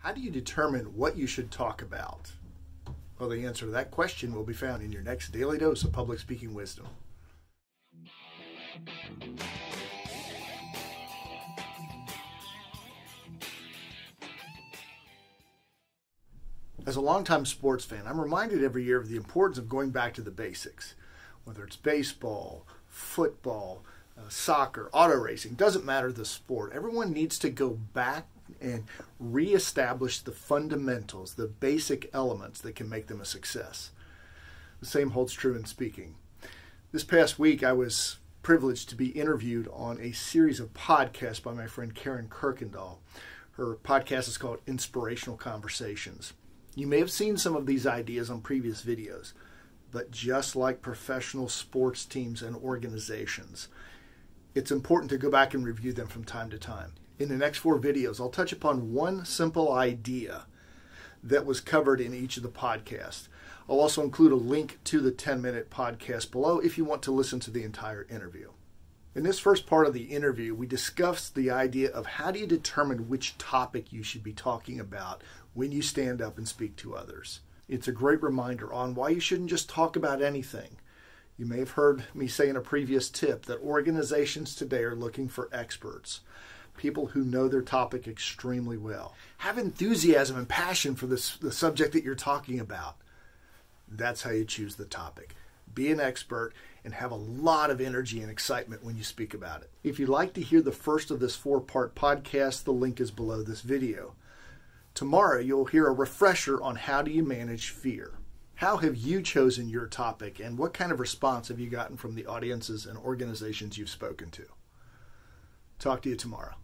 How do you determine what you should talk about? Well, the answer to that question will be found in your next Daily Dose of Public Speaking Wisdom. As a longtime sports fan, I'm reminded every year of the importance of going back to the basics. Whether it's baseball, football, soccer, auto racing, doesn't matter the sport. Everyone needs to go back and reestablish the fundamentals, the basic elements that can make them a success. The same holds true in speaking. This past week, I was privileged to be interviewed on a series of podcasts by my friend Karin Kirkendol. Her podcast is called Inspirational Conversations. You may have seen some of these ideas on previous videos, but just like professional sports teams and organizations, it's important to go back and review them from time to time. In the next 4 videos, I'll touch upon one simple idea that was covered in each of the podcasts. I'll also include a link to the 10-minute podcast below if you want to listen to the entire interview. In this first part of the interview, we discussed the idea of how do you determine which topic you should be talking about when you stand up and speak to others. It's a great reminder on why you shouldn't just talk about anything. You may have heard me say in a previous tip that organizations today are looking for experts. People who know their topic extremely well. Have enthusiasm and passion for the subject that you're talking about. That's how you choose the topic. Be an expert and have a lot of energy and excitement when you speak about it. If you'd like to hear the first of this 4-part podcast, the link is below this video. Tomorrow, you'll hear a refresher on how do you manage fear. How have you chosen your topic, and what kind of response have you gotten from the audiences and organizations you've spoken to? Talk to you tomorrow.